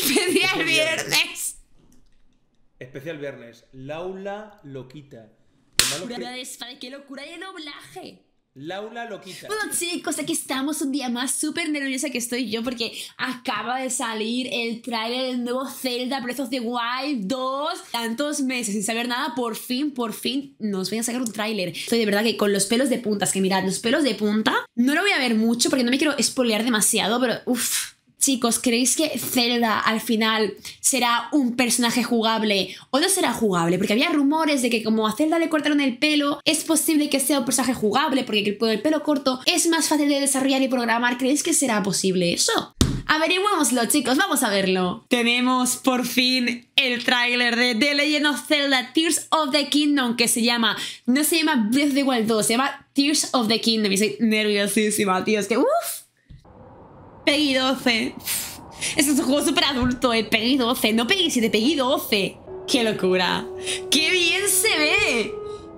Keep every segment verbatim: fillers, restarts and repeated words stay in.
Especial viernes. Especial viernes. Laura Loquita. ¡Qué locura de doblaje! Laura Loquita. Bueno, chicos, aquí estamos un día más. Súper nerviosa que estoy yo porque acaba de salir el tráiler del nuevo Zelda Breath of the Wild dos. Tantos meses sin saber nada, por fin, por fin nos van a sacar un tráiler. Estoy de verdad que con los pelos de punta. Es que mirad, los pelos de punta. No lo voy a ver mucho porque no me quiero spoilear demasiado, pero uff. Chicos, ¿creéis que Zelda al final será un personaje jugable o no será jugable? Porque había rumores de que como a Zelda le cortaron el pelo, es posible que sea un personaje jugable porque con el pelo corto es más fácil de desarrollar y programar. ¿Creéis que será posible eso? Averigüémoslo, chicos, vamos a verlo. Tenemos por fin el tráiler de The Legend of Zelda Tears of the Kingdom, que se llama, no se llama Breath of the Wild dos, se llama Tears of the Kingdom. Y estoy nerviosísima, tío, es que uff. Peggy doce. Es un juego súper adulto, eh. Peggy doce. No Peggy siete, Peggy doce. ¡Qué locura! ¡Qué bien se ve!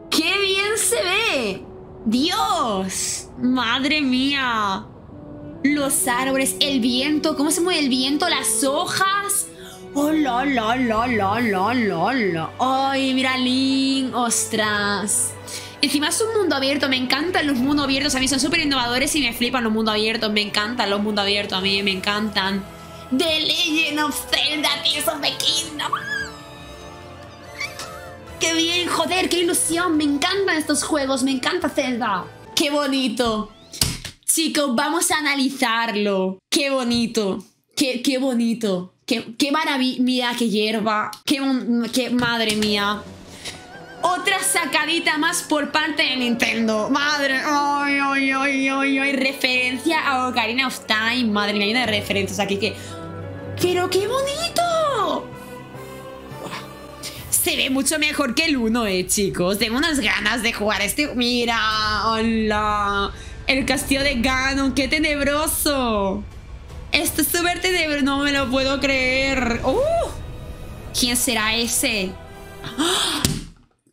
¡Qué bien se ve! ¡Dios! ¡Madre mía! Los árboles, el viento. ¿Cómo se mueve el viento? Las hojas. ¡Oh, la, la, la, la, la, la, la! ¡Ay, mira Link! ¡Ostras! Encima es un mundo abierto, me encantan los mundos abiertos. A mí son súper innovadores y me flipan los mundos abiertos. Me encantan los mundos abiertos, a mí me encantan. The Legend of Zelda Tears of the Kingdom. ¡Qué bien, joder! ¡Qué ilusión! Me encantan estos juegos, me encanta Zelda. ¡Qué bonito! Chicos, vamos a analizarlo. ¡Qué bonito! ¡Qué, qué bonito! ¡Qué, qué maravilla! Mira, qué hierba. ¡Qué, qué madre mía! Otra sacadita más por parte de Nintendo. Madre, ay, ay, ay, ay, ay. Referencia a Ocarina of Time. Madre mía, hay una de referencias aquí que... ¡Pero qué bonito! Se ve mucho mejor que el uno, eh, chicos. Tengo unas ganas de jugar este... Mira, hola. El castillo de Ganon, qué tenebroso. Esto es súper tenebroso, no me lo puedo creer. Uh, ¿quién será ese? ¡Ah!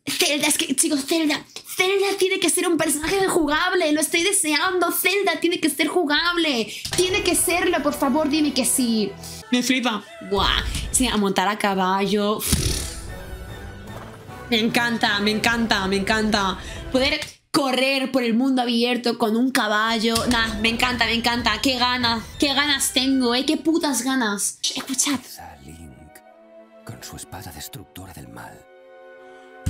Zelda, es que, chicos, Zelda, Zelda tiene que ser un personaje jugable, lo estoy deseando, Zelda tiene que ser jugable, tiene que serlo, por favor, dime que sí. Me flipa. Buah, sí, a montar a caballo. Me encanta, me encanta, me encanta. Poder correr por el mundo abierto con un caballo. Nah, me encanta, me encanta, qué ganas, qué ganas tengo, eh, qué putas ganas. Escuchad. Link, con su espada destructora del mal.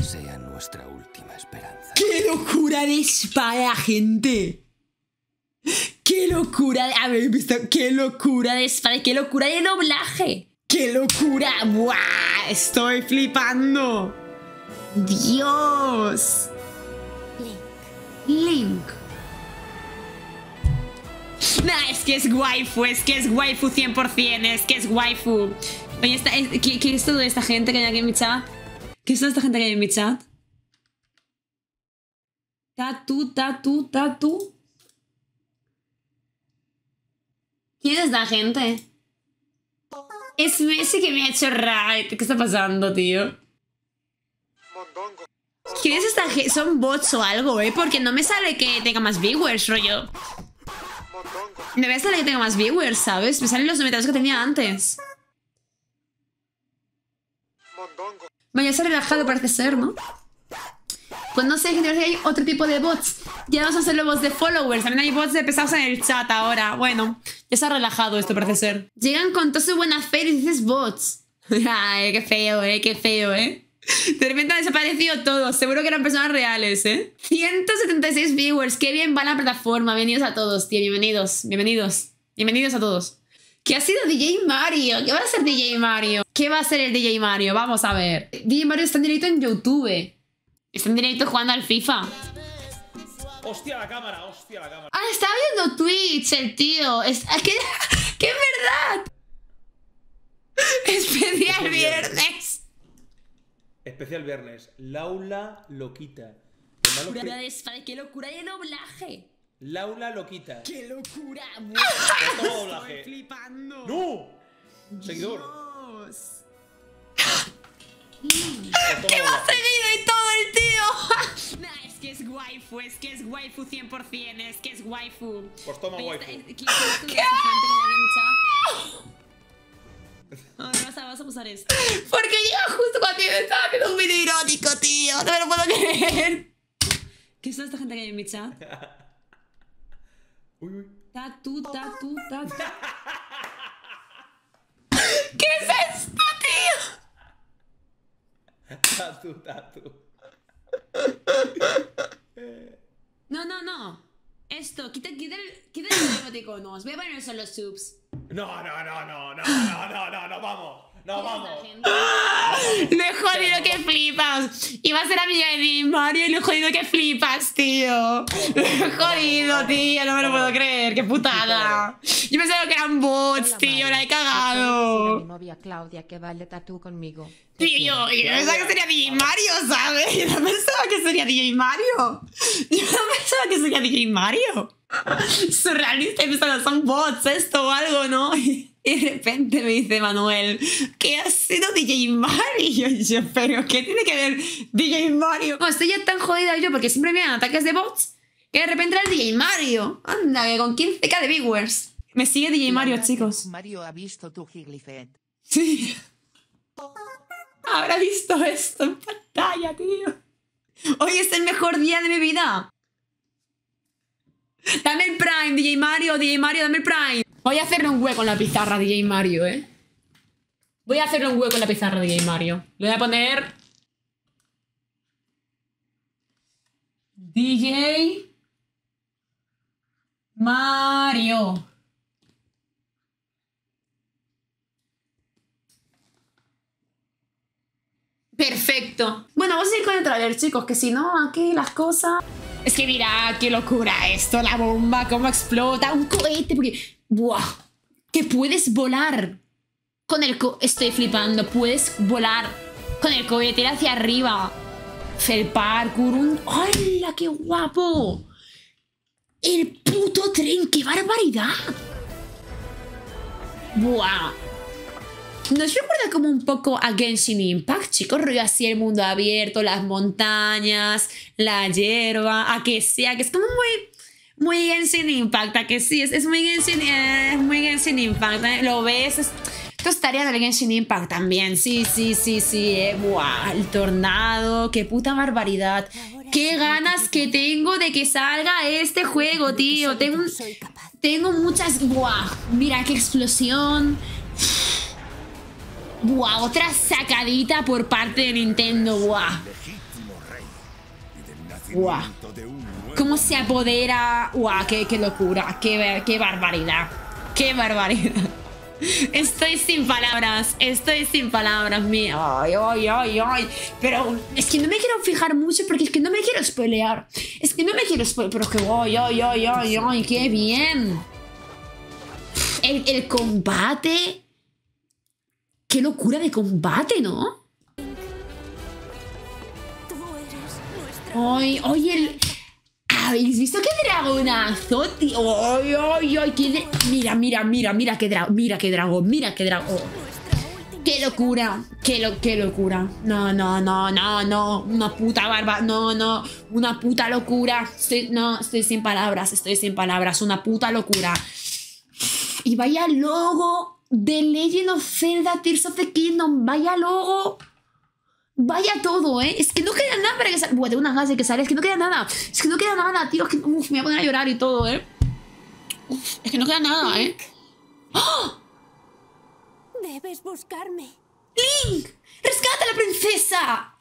Sea nuestra última esperanza. ¡Qué locura de espada, gente! ¡Qué locura de... ¿Habéis visto? ¡Qué locura de espada! ¡Qué locura de doblaje! ¡Qué locura! ¡Buah! ¡Estoy flipando! ¡Dios! Link. Link. Nah, es que es waifu, es que es waifu cien por cien, es que es waifu. Oye, esta, es, ¿qué, ¿qué es todo de esta gente que hay aquí en mi chat? ¿Qué es esta gente que hay en mi chat? Tatu, tatu, tatu. ¿Quién es esta gente? Es Messi que me ha hecho raid. ¿Qué está pasando, tío? ¿Quién es esta gente? Son bots o algo, ¿eh? Porque no me sale que tenga más viewers, rollo. No me sale que tenga más viewers, ¿sabes? Me salen los comentarios que tenía antes. Vaya, ser relajado parece ser, ¿no? Pues no sé, gente, hay otro tipo de bots. Ya vamos a hacer los bots de followers. También hay bots de pesados en el chat ahora. Bueno, ya se ha relajado esto parece ser. Llegan con toda su buena fe y dices bots. Ay, qué feo, eh, qué feo, eh. De repente han desaparecido todos. Seguro que eran personas reales, eh. ciento setenta y seis viewers, qué bien va la plataforma. Bienvenidos a todos, tío, bienvenidos. Bienvenidos, bienvenidos a todos. ¿Qué ha sido D J Mariio? ¿Qué va a hacer D J Mariio? ¿Qué va a hacer el D J Mariio? Vamos a ver. D J Mariio está en directo en YouTube. Está en directo jugando al FIFA. Hostia la cámara, hostia la cámara. Ah, está viendo Twitch el tío. Es, ¿qué, ¿Qué es verdad? Especial viernes. Especial viernes. Laura Loquita. Que... ¡Qué locura de doblaje! Laura Loquita. ¡Qué locura! ¡Todo doblaje! ¡Estoy flipando! ¡No! Seguidor. Dios. ¡Qué más seguido y todo el tío! Nah, es que es waifu, es que es waifu cien por cien, es que es waifu. Pues toma waifu. ¿Qué? No, no vas a, vas a pasar esto. Porque yo justo cuando yo estaba viendo un video irónico, tío. No me lo puedo creer. ¿Qué es esta gente que hay en mi chat? Uy, uy. Tatu, tatu, tatu. ¿Qué es esto, tío? Tatu, tatu. No, no, no. Esto, quita, quita el, quita el emoticonos. Voy a poner solo subs. No, no, no, no, no, no, no, no, no, vamos. No, vamos. ¡Ah! Lo he jodido que flipas. Iba a ser amiga de D J Mariio y lo he jodido que flipas, tío. Lo he jodido, tío. No me lo puedo creer. Qué putada. Yo pensaba que eran bots, tío. La he cagado. Mi novia Claudia que va al de tatú conmigo. Tío, yo pensaba que sería D J Mariio, ¿sabes? Yo no pensaba que sería D J Mariio. Yo no pensaba que sería D J Mariio. Surrealista, pensaba, son bots esto o algo, ¿no? Y de repente me dice Manuel, ¿qué ha sido D J Mariio? Y yo, ¿pero qué tiene que ver D J Mariio? No, estoy ya tan jodida yo porque siempre me dan ataques de bots que de repente era el D J Mariio. Anda, que con quince k de viewers. Me sigue D J Mariio, chicos. Mariio ha visto tu Jigglyfet. Sí. Habrá visto esto en pantalla, tío. Hoy es el mejor día de mi vida. Dame el Prime, D J Mariio, D J Mariio, dame el Prime. Voy a hacerle un hueco en la pizarra, D J Mariio, ¿eh? Voy a hacerle un hueco en la pizarra, D J Mariio. Le voy a poner... D J... Mariio. Perfecto. Bueno, vamos a ir con el trailer, chicos, que si no, aquí las cosas... Es que mira, qué locura esto, la bomba, cómo explota, un cohete, porque... ¡Buah! Que puedes volar con el co... Estoy flipando, puedes volar con el cohete, ir hacia arriba. El parkour, un... ¡Hola, qué guapo! El puto tren, qué barbaridad. ¡Buah! Nos recuerda como un poco a Genshin Impact, chicos, rollo así el mundo abierto, las montañas, la hierba, a que sea, que es como muy, muy Genshin Impact, a que sí, es, es muy Genshin, eh, muy Genshin Impact, ¿eh? Lo ves, es, esto es tarea del Genshin Impact también, sí, sí, sí, sí, eh. Buah, el tornado, qué puta barbaridad, qué ganas que tengo de que salga este juego, tío, tengo, un, tengo muchas, buah, mira qué explosión. ¡Buah! Otra sacadita por parte de Nintendo. ¡Buah! ¡Buah! ¿Cómo se apodera? ¡Buah! ¡Qué, qué locura! ¡Qué, qué barbaridad! ¡Qué barbaridad! Estoy sin palabras. Estoy sin palabras, mía. ¡Ay, ay, ay, ay! Pero es que no me quiero fijar mucho porque es que no me quiero spoilear. Es que no me quiero spoilear. Pero es que ¡ay, ay, ay, ay, ay! ¡Qué bien! El, el combate... ¡Qué locura de combate, ¿no? ¡Ay, ay, el... ¿Habéis visto qué dragonazo, tío? ¡Ay, ay, ay! Qué dra... Mira, mira, mira, mira qué dragón, mira qué dragón, mira qué dragón. ¡Qué locura! ¡Qué, lo... ¡Qué locura! No, no, no, no, no. Una puta barba. No, no. Una puta locura. Estoy... No, estoy sin palabras, estoy sin palabras. Una puta locura. Y vaya logo... The Legend of Zelda: Tears of the Kingdom. Vaya logo. Vaya todo, ¿eh? Es que no queda nada para que salga. Buah, tengo unas ganas de que salga. Es que no queda nada. Es que no queda nada, tío. Es que... Uf, me voy a poner a llorar y todo, ¿eh? Uf, es que no queda nada, ¿eh? ¡Oh! Debes buscarme. ¡Link! ¡Rescata a la princesa!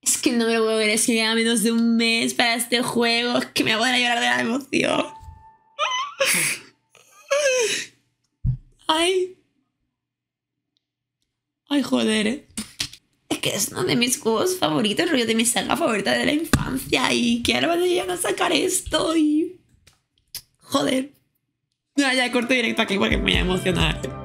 Es que no me lo puedo ver. Es que queda menos de un mes para este juego. Es que me voy a poner a llorar de la emoción. Ay, ay, joder, ¿eh? Es que es uno de mis juegos favoritos, rollo de mi saga favorita de la infancia. Y que ahora me llegan a sacar esto y... Joder. No, ya corto directo aquí porque me voy a emocionar.